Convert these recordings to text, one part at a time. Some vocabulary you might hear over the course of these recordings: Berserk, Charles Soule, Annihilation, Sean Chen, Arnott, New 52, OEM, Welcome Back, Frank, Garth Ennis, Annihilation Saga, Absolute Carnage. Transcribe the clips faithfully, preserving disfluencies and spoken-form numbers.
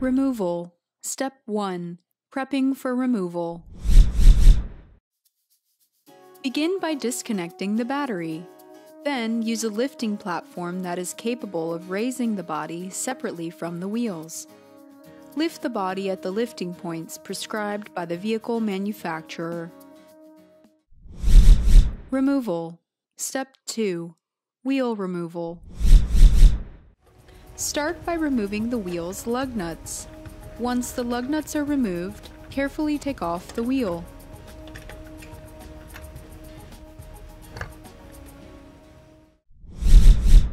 Removal. Step one. Prepping for removal. Begin by disconnecting the battery. Then use a lifting platform that is capable of raising the body separately from the wheels. Lift the body at the lifting points prescribed by the vehicle manufacturer. Removal. Step two. Wheel removal. Start by removing the wheel's lug nuts. Once the lug nuts are removed, carefully take off the wheel.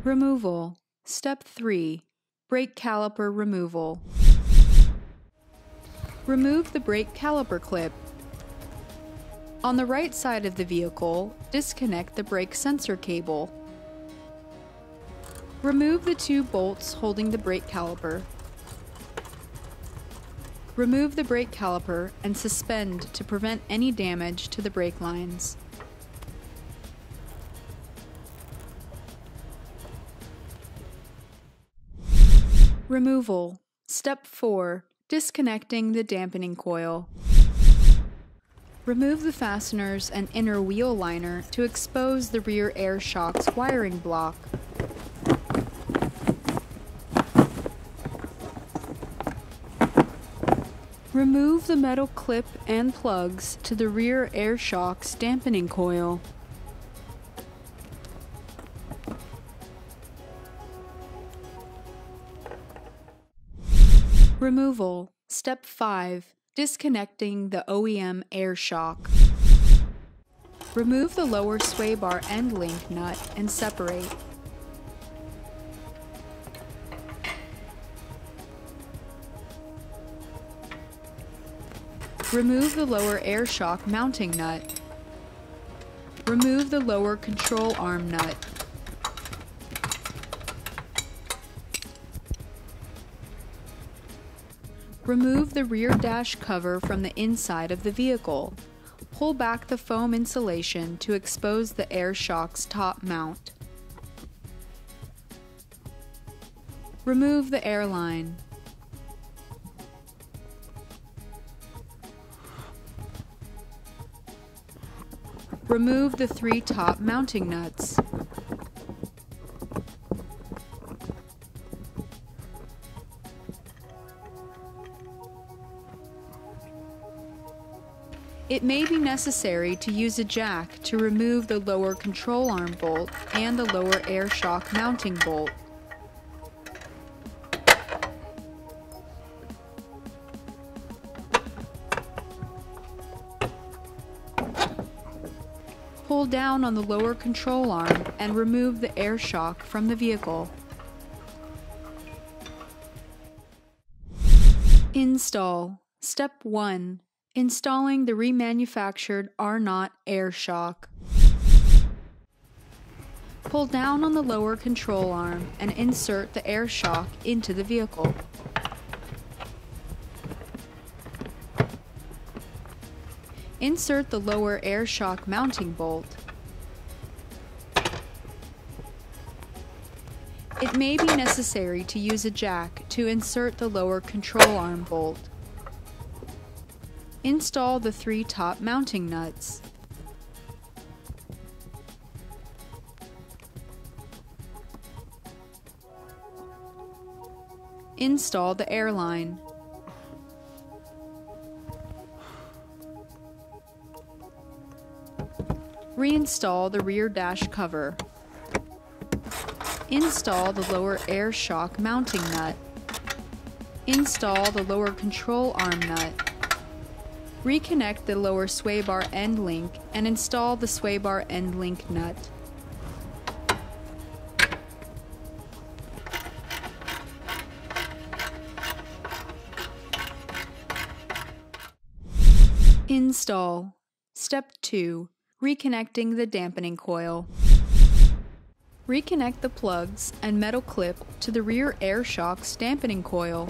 Removal. Step three. Brake caliper removal. Remove the brake caliper clip. On the right side of the vehicle, disconnect the brake sensor cable. Remove the two bolts holding the brake caliper. Remove the brake caliper and suspend to prevent any damage to the brake lines. Removal. Step four. Disconnecting the dampening coil. Remove the fasteners and inner wheel liner to expose the rear air shock's wiring block. Remove the metal clip and plugs to the rear air shock's dampening coil. Removal. Step five. Disconnecting the O E M air shock. Remove the lower sway bar end link nut and separate. Remove the lower air shock mounting nut. Remove the lower control arm nut. Remove the rear dash cover from the inside of the vehicle. Pull back the foam insulation to expose the air shock's top mount. Remove the air line. Remove the three top mounting nuts. It may be necessary to use a jack to remove the lower control arm bolt and the lower air shock mounting bolt. Pull down on the lower control arm and remove the air shock from the vehicle. Install. Step one. Installing the remanufactured Arnott air shock. Pull down on the lower control arm and insert the air shock into the vehicle. Insert the lower air shock mounting bolt. It may be necessary to use a jack to insert the lower control arm bolt. Install the three top mounting nuts. Install the air line. Reinstall the rear dash cover. Install the lower air shock mounting nut. Install the lower control arm nut. Reconnect the lower sway bar end link and install the sway bar end link nut. Install. Step two. Reconnecting the dampening coil. Reconnect the plugs and metal clip to the rear air shock's dampening coil.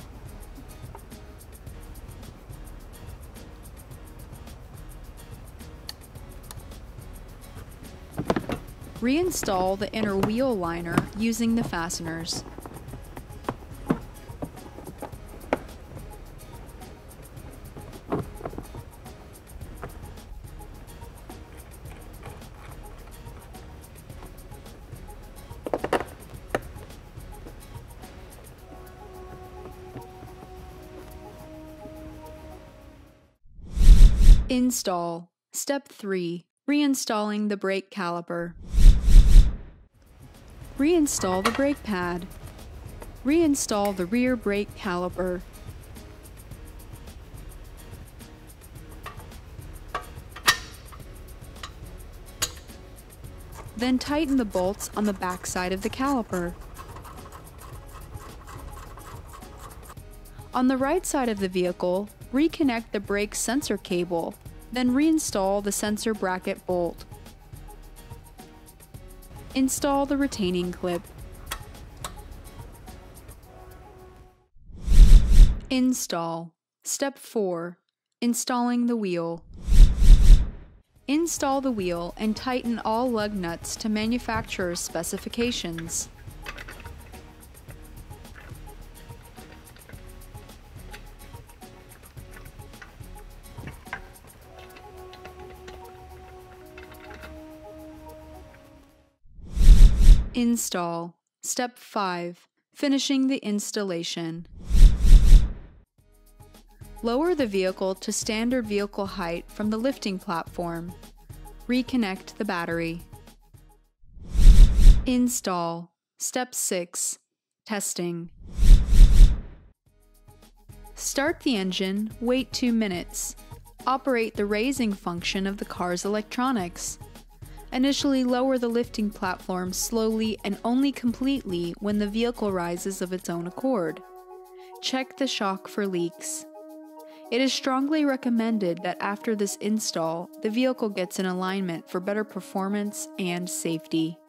Reinstall the inner wheel liner using the fasteners. Install. Step three. Reinstalling the brake caliper. Reinstall the brake pad. Reinstall the rear brake caliper. Then tighten the bolts on the back side of the caliper. On the right side of the vehicle, reconnect the brake sensor cable, then reinstall the sensor bracket bolt. Install the retaining clip. Install. Step four. Installing the wheel. Install the wheel and tighten all lug nuts to manufacturer's specifications. Install. Step five. Finishing the installation. Lower the vehicle to standard vehicle height from the lifting platform. Reconnect the battery. Install. Step six. Testing. Start the engine, wait two minutes. Operate the raising function of the car's electronics. Initially lower the lifting platform slowly and only completely when the vehicle rises of its own accord. Check the shock for leaks. It is strongly recommended that after this install, the vehicle gets in alignment for better performance and safety.